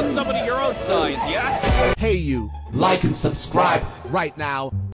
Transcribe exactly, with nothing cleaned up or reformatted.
about somebody your own size, yeah? Hey you, like and subscribe right now.